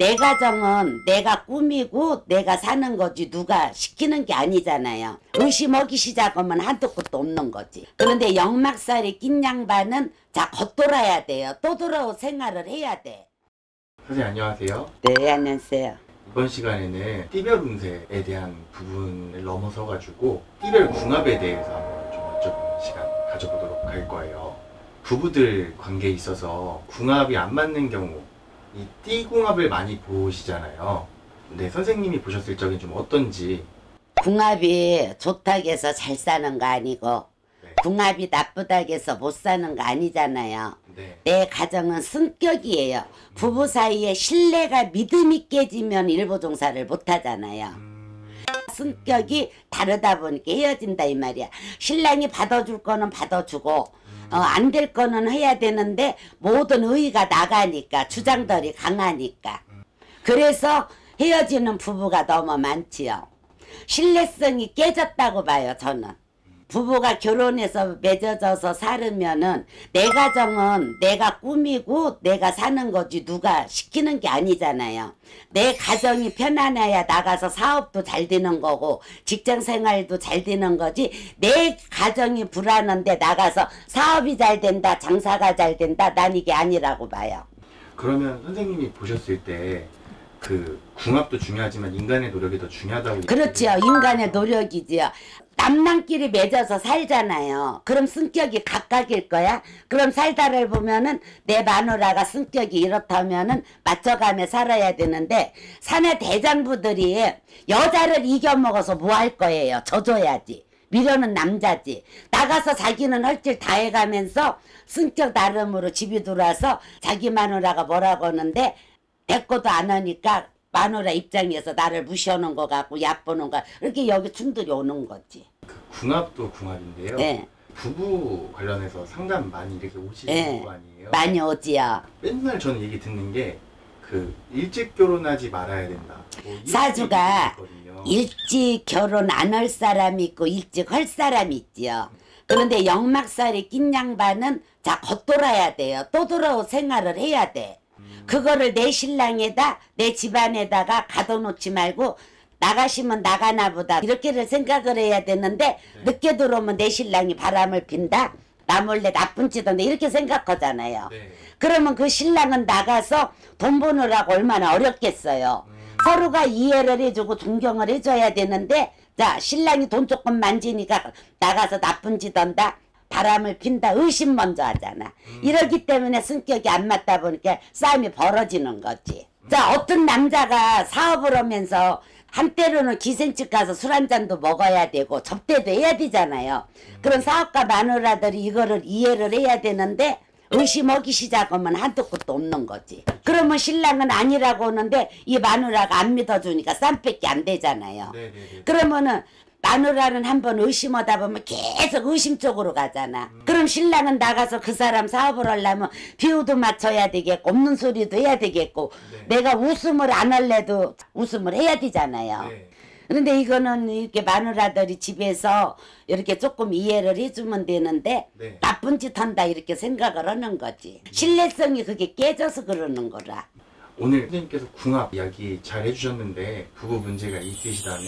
내 가정은 내가 꾸미고 내가 사는 거지 누가 시키는 게 아니잖아요. 의심하기 시작하면 한도 끝도 없는 거지. 그런데 역막살이 낀 양반은 자 겉돌아야 돼요. 떠돌아 생활을 해야 돼. 선생님 안녕하세요. 네 안녕하세요. 이번 시간에는 띠별 운세에 대한 부분을 넘어서 가지고 띠별 궁합에 대해서 한번 좀 여쭤보는 시간 가져보도록 할 거예요. 부부들 관계에 있어서 궁합이 안 맞는 경우 이 띠궁합을 많이 보시잖아요. 근데 선생님이 보셨을 적엔 좀 어떤지. 궁합이 좋다고 해서 잘 사는 거 아니고 네. 궁합이 나쁘다고 해서 못 사는 거 아니잖아요. 네. 내 가정은 승격이에요. 부부 사이에 신뢰가 믿음이 깨지면 일보종사를 못 하잖아요. 승격이 다르다 보니까 헤어진다 이 말이야. 신랑이 받아줄 거는 받아주고 안 될 거는 해야 되는데 모든 의의가 나가니까 주장들이 강하니까 그래서 헤어지는 부부가 너무 많지요. 신뢰성이 깨졌다고 봐요. 저는 부부가 결혼해서 맺어져서 살으면은 내 가정은 내가 꾸미고 내가 사는 거지 누가 시키는 게 아니잖아요. 내 가정이 편안해야 나가서 사업도 잘 되는 거고 직장 생활도 잘 되는 거지 내 가정이 불안한데 나가서 사업이 잘 된다 장사가 잘 된다 난 이게 아니라고 봐요. 그러면 선생님이 보셨을 때 그 궁합도 중요하지만 인간의 노력이 더 중요하다고. 그렇지요. 인간의 노력이지요. 남남끼리 맺어서 살잖아요. 그럼 성격이 각각일 거야. 그럼 살다를 보면은 내 마누라가 성격이 이렇다면은 맞춰가며 살아야 되는데 사내 대장부들이 여자를 이겨먹어서 뭐 할 거예요. 져줘야지. 미련은 남자지. 나가서 자기는 헐질 다 해가면서 성격 나름으로 집이 들어와서 자기 마누라가 뭐라고 하는데 대꾸도 안 하니까 마누라 입장에서 나를 무시하는 거 같고 얕보는 거 이렇게 여기 충돌이 오는 거지. 그 궁합도 궁합인데요. 네. 부부 관련해서 상담 많이 이렇게 오시는 네. 거 아니에요? 많이 오지요. 맨날 저는 얘기 듣는 게 그 일찍 결혼하지 말아야 된다. 뭐 일찍 사주가 일찍 결혼 안 할 사람이 있고 일찍 할 사람이 있지요. 그런데 역막살이 낀 양반은 자 겉돌아야 돼요. 떠돌아 생활을 해야 돼. 그거를 내 신랑에다 내 집안에다가 가둬놓지 말고 나가시면 나가나 보다 이렇게를 생각을 해야 되는데 네. 늦게 들어오면 내 신랑이 바람을 핀다 나 몰래 나쁜 짓 한다 이렇게 생각하잖아요. 네. 그러면 그 신랑은 나가서 돈 버느라고 얼마나 어렵겠어요. 서로가 이해를 해주고 존경을 해줘야 되는데 자 신랑이 돈 조금 만지니까 나가서 나쁜 짓 한다 바람을 핀다 의심 먼저 하잖아. 이러기 때문에 성격이 안 맞다 보니까 싸움이 벌어지는 거지. 자 어떤 남자가 사업을 하면서 한때로는 기생집 가서 술 한잔도 먹어야 되고 접대도 해야 되잖아요. 그런 사업가 마누라들이 이거를 이해를 해야 되는데 의심하기 시작하면 한도 끝도 없는 거지. 그러면 신랑은 아니라고 하는데 이 마누라가 안 믿어주니까 쌈밖에 안 되잖아요. 네네네. 그러면은 마누라는 한번 의심하다 보면 계속 의심 쪽으로 가잖아. 그럼 신랑은 나가서 그 사람 사업을 하려면 비유도 맞춰야 되겠고 없는 소리도 해야 되겠고 네. 내가 웃음을 안 할래도 웃음을 해야 되잖아요. 네. 그런데 이거는 이렇게 마누라들이 집에서 이렇게 조금 이해를 해주면 되는데 네. 나쁜 짓 한다 이렇게 생각을 하는 거지. 신뢰성이 그게 깨져서 그러는 거라. 오늘 선생님께서 궁합 이야기 잘 해주셨는데 부부 문제가 있으시다면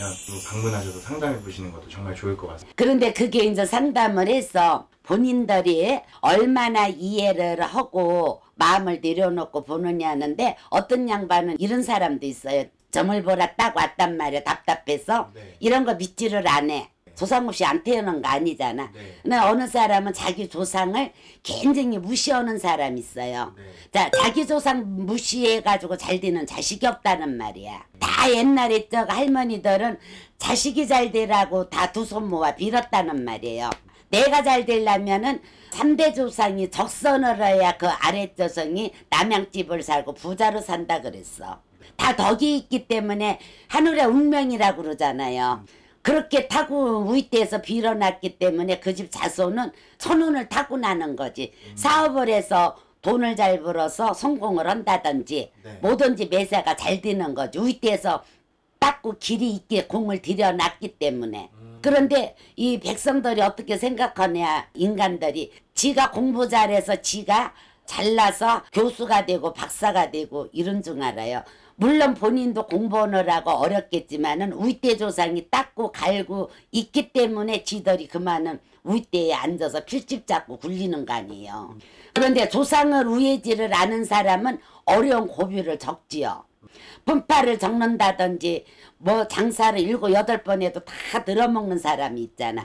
방문하셔서 상담해보시는 것도 정말 좋을 것 같습니다. 그런데 그게 이제 상담을 해서 본인들이 얼마나 이해를 하고 마음을 내려놓고 보느냐 하는데 어떤 양반은 이런 사람도 있어요. 점을 보라 딱 왔단 말이야. 답답해서 네. 이런 거 믿지를 안 해. 조상 없이 안 태어난 거 아니잖아. 네. 근데 어느 사람은 자기 조상을 굉장히 무시하는 사람이 있어요. 네. 자, 자기 조상 무시해가지고 잘 되는 자식이 없다는 말이야. 다 옛날에 저 할머니들은 자식이 잘 되라고 다 두 손 모아 빌었다는 말이에요. 내가 잘 되려면은 3대 조상이 적선을 해야 그 아래 조상이 남양집을 살고 부자로 산다 그랬어. 다 덕이 있기 때문에 하늘의 운명이라고 그러잖아요. 그렇게 타고 우이대에서 빌어놨기 때문에 그 집 자손은 천운을 타고 나는 거지. 사업을 해서 돈을 잘 벌어서 성공을 한다든지 네. 뭐든지 매사가 잘 되는 거지. 우이대에서 닦고 길이 있게 공을 들여놨기 때문에. 그런데 이 백성들이 어떻게 생각하냐 인간들이. 지가 공부 잘해서 지가 잘나서 교수가 되고 박사가 되고 이런 줄 알아요. 물론 본인도 공부하느라고 어렵겠지만은 우이때 조상이 닦고 갈고 있기 때문에 지들이 그만은 우이때에 앉아서 필집 잡고 굴리는 거 아니에요. 그런데 조상을 우애지를 아는 사람은 어려운 고비를 적지요. 분파를 적는다든지 뭐 장사를 7, 8번 해도 다 들어먹는 사람이 있잖아.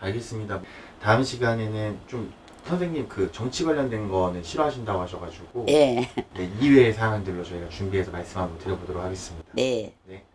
알겠습니다. 다음 시간에는 좀 선생님 그 정치 관련된 거는 싫어하신다고 하셔가지고 예. 네, 이외의 사항들로 저희가 준비해서 말씀 한번 드려보도록 하겠습니다. 네. 네.